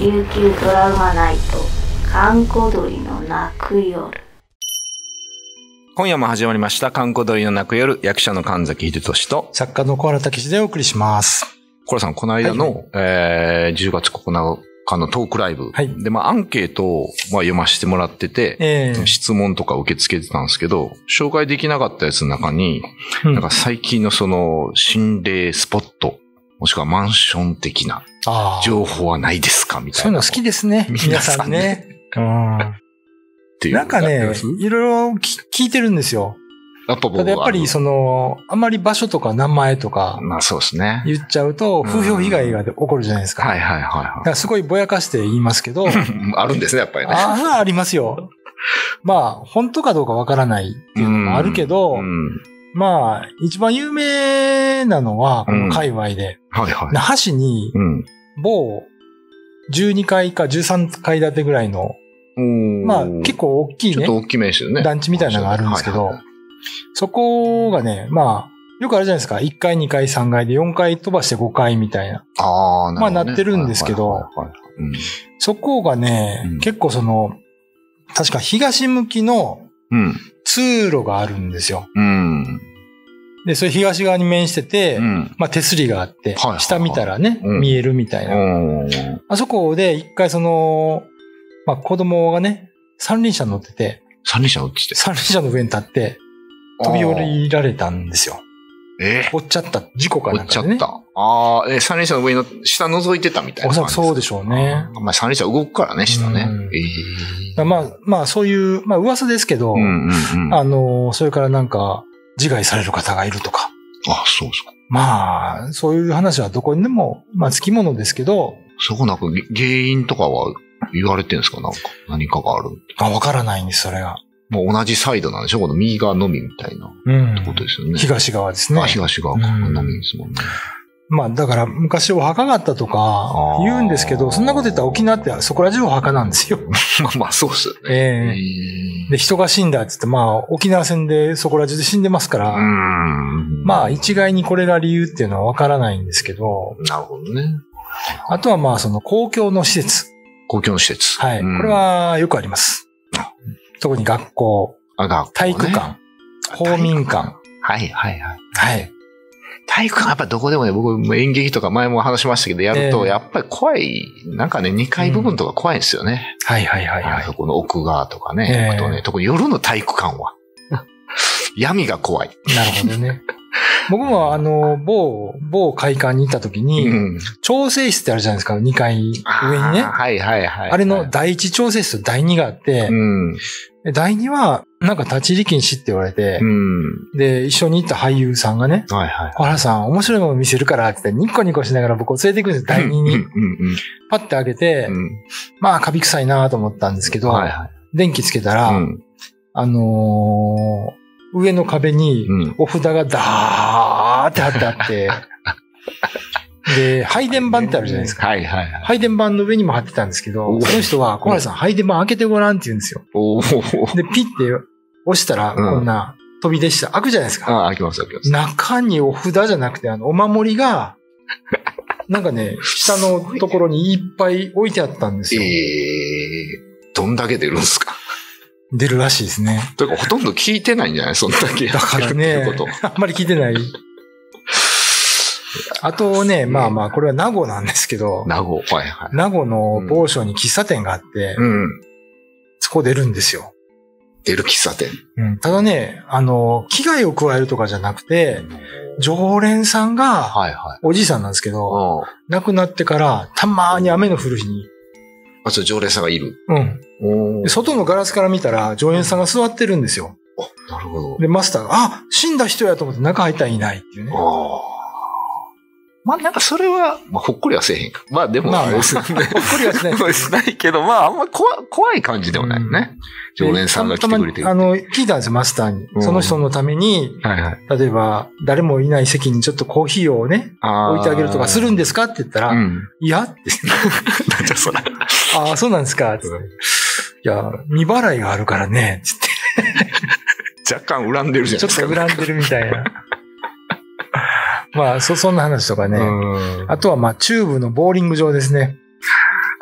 琉球ドラマナイト閑古鳥の泣く夜。今夜も始まりました閑古鳥の泣く夜、役者の神崎秀俊と作家の小原武史でお送りします。小原さん、この間の、10月9日のトークライブ、はい、で、まあ、アンケートを、まあ、読ませてもらってて、質問とか受け付けてたんですけど、紹介できなかったやつの中に、なんか最近のその心霊スポットもしくはマンション的な情報はないですかみたいな。そういうの好きですね。皆さんね。なんかね、いろいろ聞いてるんですよ。やっぱりその、あんまり場所とか名前とか、まあそうですね。言っちゃうと、風評被害が起こるじゃないですか。はいはいはい。だからすごいぼやかして言いますけど。あるんですね、やっぱりね。ありますよ。まあ、本当かどうかわからないっていうのもあるけど、まあ、一番有名なのは、この界隈で、那覇市に、某12階か13階建てぐらいの、まあ結構大きいね、ちょっと大きめですよね。団地みたいなのがあるんですけど、そこがね、まあ、よくあるじゃないですか。1階、2階、3階で4階飛ばして5階みたいな。まあなってるんですけど、そこがね、結構その、確か東向きの、通路があるんですよ。で、それ東側に面してて、まあ手すりがあって、下見たらね、見えるみたいな。あそこで一回その、まあ子供がね、三輪車乗ってて、三輪車の上に立って、飛び降りられたんですよ。落っちゃった。事故かなんかでね。三輪車の上の下覗いてたみたいな。おそらくそうでしょうね。まあ三輪車動くからね、下ね。まあそういう、まあ噂ですけど、それからなんか自害される方がいるとか。あ、そうですか。まあ、そういう話はどこにでも、まあつきものですけど。そこなんか原因とかは言われてるんですか？なんか何かがある。わからないんです、それが。もう同じサイドなんでしょ？この右側のみみたいな。ってことですよね。東側ですね。東側のみですもんね。まあだから昔お墓があったとか言うんですけど、そんなこと言ったら沖縄ってそこら中お墓なんですよ。まあそうですよね。で、人が死んだって言って、まあ沖縄戦でそこら中で死んでますから、まあ一概にこれが理由っていうのはわからないんですけど。なるほどね。あとはまあその公共の施設。はい。これはよくあります。特に学校、体育館、公民館。はい。体育館やっぱどこでもね、僕も演劇とか前も話しましたけど、やるとやっぱり怖い、なんかね、2階部分とか怖いんですよね。はい。そこの奥側とかね、あとね、特に夜の体育館は。闇が怖い。なるほどね。僕も某会館に行った時に、調整室ってあるじゃないですか、2階上にね。あれの第1調整室と第2があって、第2は、なんか立ち入り禁止って言われて、で、一緒に行った俳優さんがね、小原さん、面白いもの見せるからって、ニコニコしながら僕を連れて行くんですよ、第2に。パッて開けて、まあ、カビ臭いなと思ったんですけど、電気つけたら、上の壁にお札がダーって貼ってあって、で、配電盤ってあるじゃないですか。配電盤の上にも貼ってたんですけど、その人は、小原さん、配電盤開けてごらんって言うんですよ。で、ピッて押したら、こんな飛び出した。開くじゃないですか。開きます。中にお札じゃなくて、お守りが、なんかね、下のところにいっぱい置いてあったんですよ。どんだけ出るんですか？出るらしいですね。というか、ほとんど聞いてないんじゃない？そんだけ。だからね、あんまり聞いてない。あとね、まあまあ、これは名護なんですけど、名護の某所に喫茶店があって、そこ出るんですよ。出る喫茶店。ただね、危害を加えるとかじゃなくて、常連さんが、おじいさんなんですけど、亡くなってから、たまーに雨の降る日に、あ、そう、常連さんがいる。外のガラスから見たら、常連さんが座ってるんですよ。あ、なるほど。で、マスターが、あ、死んだ人やと思って中入ったらいないっていうね。まあなんかそれは、まあほっこりはせえへんか。まあでも、ほっこりはしない。しないけど、まああんま怖い感じではないよね。常連さんが来てくれてる。聞いたんですよ、マスターに。その人のために、例えば、誰もいない席にちょっとコーヒーをね、置いてあげるとかするんですかって言ったら、いやって。なんじゃそら。ああ、そうなんですか。いや、未払いがあるからね、つって。若干恨んでるじゃないですか。ちょっと恨んでるみたいな。まあ、そんな話とかね。あとは、まあ、中部のボーリング場ですね。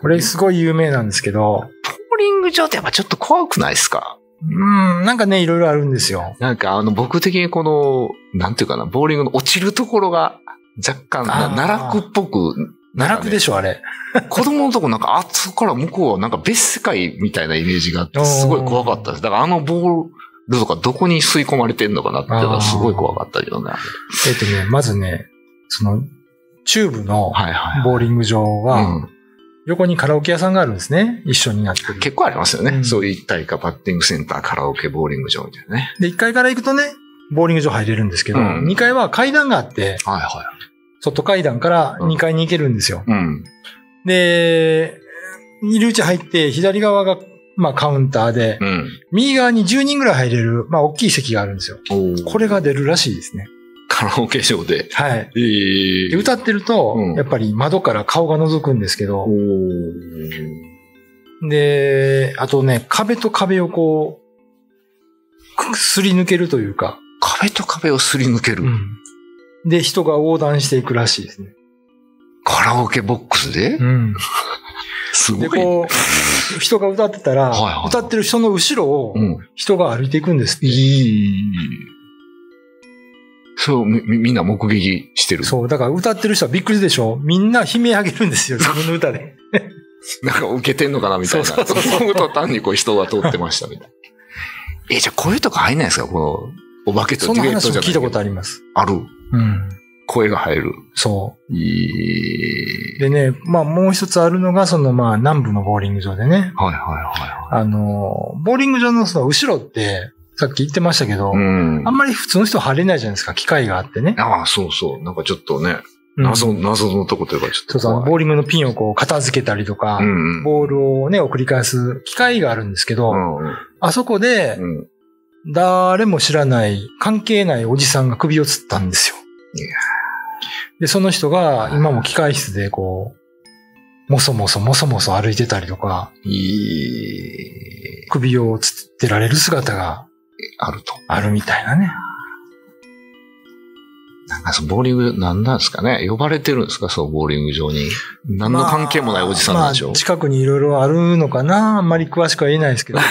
これすごい有名なんですけど、ポーリング場ってやっぱちょっと怖くないですか？なんかね、いろいろあるんですよ。なんか僕的にこの、なんていうかな、ボーリングの落ちるところが若干奈落っぽく、奈落でしょあれ。子供のとこなんか、あそこから向こうはなんか別世界みたいなイメージがあって、すごい怖かったです。だからボールとかどこに吸い込まれてんのかなっていうのはすごい怖かったけどね。まずね、その、チューブのボーリング場は、はいはいはい、横にカラオケ屋さんがあるんですね。一緒になってる。結構ありますよね。そういう一体化、バッティングセンター、カラオケ、ボーリング場みたいなね。で、1階から行くとね、ボーリング場入れるんですけど、2階は階段があって、はいはい、外階段から2階に行けるんですよ。で、入り口入って、左側が、まあ、カウンターで、右側に10人ぐらい入れる、まあ、大きい席があるんですよ。これが出るらしいですね。カラオケショーで。はい。で歌ってると、やっぱり窓から顔が覗くんですけど、で、あとね、壁と壁をこう、すり抜けるというか。壁と壁をすり抜ける、で、人が横断していくらしいですね。カラオケボックスですごい。で、こう、人が歌ってたら、歌ってる人の後ろを人が歩いていくんですって。そう、みんな目撃してる。そう、だから歌ってる人はびっくりでしょ？みんな悲鳴あげるんですよ、自分の歌で。なんか受けてんのかなみたいな。そうと単にこう人が通ってましたみたいな。じゃあ声とか入んないですか？この、お化けとデュエットじゃない。聞いたことあります。ある。声が入る。そう。でね、まあもう一つあるのが、そのまあ南部のボーリング場でね。ボーリング場のその後ろって、さっき言ってましたけど、あんまり普通の人は入れないじゃないですか、機械があってね。ああ、そうそう。なんかちょっとね、謎のとこというかちょっと。そうそう、ボーリングのピンをこう片付けたりとか、ボールをね、送り返す機械があるんですけど、あそこで、誰も知らない、関係ないおじさんが首を吊ったんですよ。で、その人が今も機械室でこう、もそもそ歩いてたりとか、首を吊ってられる姿が、あるみたいなね。なんかそのボーリング何なんですかね。呼ばれてるんですか、そのボーリング場に。何の関係もないおじさんなんでしょう。まあ、近くにいろいろあるのかな。あんまり詳しくは言えないですけどね。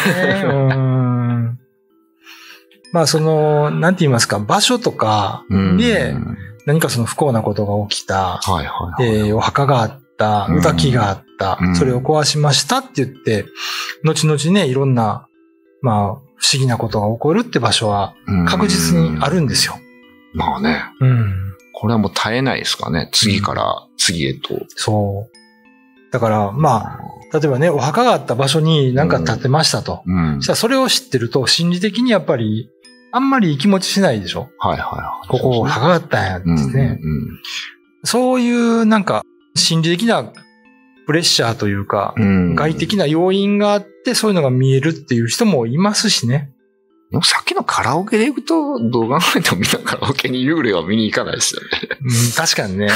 まあその、なんて言いますか、場所とかで何かその不幸なことが起きた、お墓があった、歌木があった、それを壊しましたって言って、後々ね、いろんな、まあ、不思議なことが起こるって場所は確実にあるんですよ。まあね。これはもう絶えないですかね。次から次へと。そう。だから、まあ、例えばね、お墓があった場所に何か建てましたと。したらそれを知ってると、心理的にやっぱり、あんまりいい気持ちしないでしょ。ここ、墓があったんやってね。そういうなんか、心理的なプレッシャーというか、外的な要因があって、そういうのが見えるっていう人もいますしね。でもさっきのカラオケで行くと、動画の前でもみんなカラオケに幽霊は見に行かないですよね。確かにね。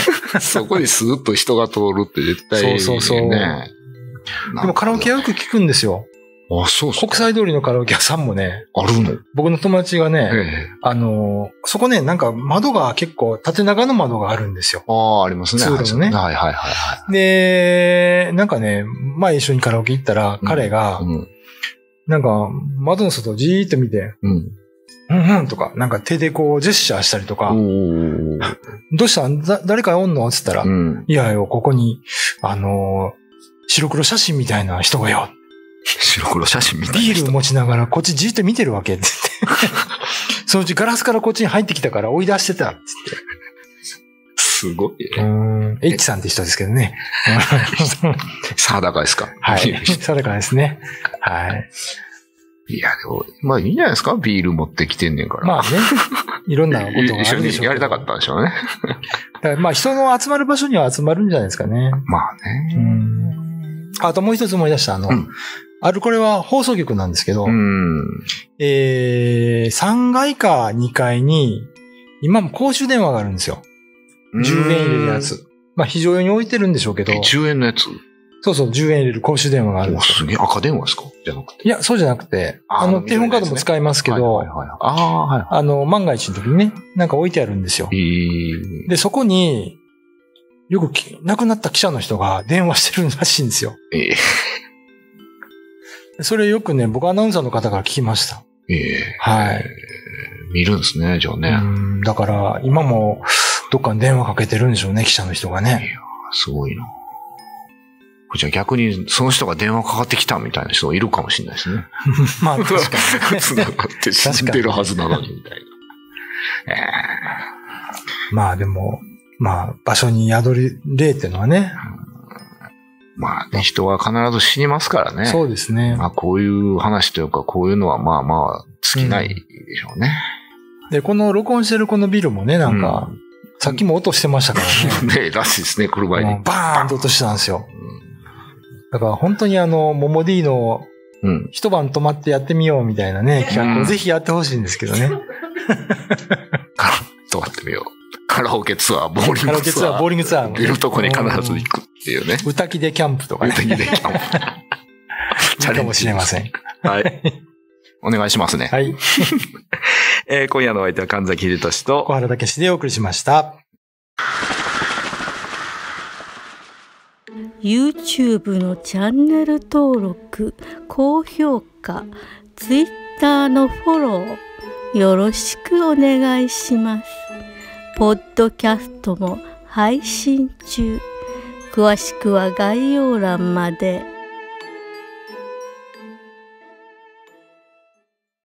そこでスーッと人が通るって絶対ね。そう。でもカラオケはよく聞くんですよ。あ、そうそう。国際通りのカラオケ屋さんもね。あるの？僕の友達がね、そこね、なんか窓が結構縦長の窓があるんですよ。ああ、ありますね。通路のね。で、なんかね、前一緒にカラオケ行ったら、彼が、なんか窓の外をじーっと見て、とか、なんか手でこうジェスチャーしたりとか、どうしたん？誰かおんの？って言ったら、いやよ、ここに、白黒写真みたいな人がよ。白黒写真みたいな。ビール持ちながら、こっちじーっと見てるわけって言って。そのうちガラスからこっちに入ってきたから追い出してたって言って。すごい。H さんって人ですけどね。定かですか？はい。定かですね。はい。いや、でも、まあいいんじゃないですか？ビール持ってきてんねんから。まあね。いろんなことがあるでしょう。一緒にやりたかったんでしょうね。だからまあ人の集まる場所には集まるんじゃないですかね。まあね。あともう一つ思い出した、これは放送局なんですけど、3階か2階に、今も公衆電話があるんですよ。10円入れるやつ。まあ、非常用に置いてるんでしょうけど。10円のやつ？そうそう、10円入れる公衆電話があるんですよ。すげえ、赤電話ですか？じゃなくて。いや、そうじゃなくて、テレホンカードも使いますけど、万が一の時にね、なんか置いてあるんですよ。で、そこに、よく亡くなった記者の人が電話してるらしいんですよ。それよくね、僕アナウンサーの方から聞きました。はい。見るんですね、じゃあね。だから、今もどっかに電話かけてるんでしょうね、記者の人がね。いや、すごいな。じゃあ逆にその人が電話かかってきたみたいな人いるかもしれないですね。まあ確かに。繋がって死んでるはずなのにみたいな。まあでも、まあ場所に宿り霊っていうのはね。まあ、ね、人は必ず死にますからね。そうですね。まあこういう話というかこういうのはまあまあ尽きないでしょうね。うん、で、この録音してるこのビルもね、なんか、うん、さっきも音してましたからね。ねえ、らしいですね、車に。バーンと音したんですよ。だから本当にモモディの一晩泊まってやってみようみたいなね、企画をぜひやってほしいんですけどね。泊まってみよう。カラオケツアー、ボーリングツアー。カラオケツアー、ボーリングツアーも、ね。いるとこに必ず行くっていうね。歌きでキャンプとかね。歌きでキャンプ。チャレンジかもしれません。はい。お願いしますね。はい。今夜のお相手は神崎秀俊と小原武史でお送りしました。YouTube のチャンネル登録、高評価、Twitter のフォロー、よろしくお願いします。ポッドキャストも配信中。詳しくは概要欄まで。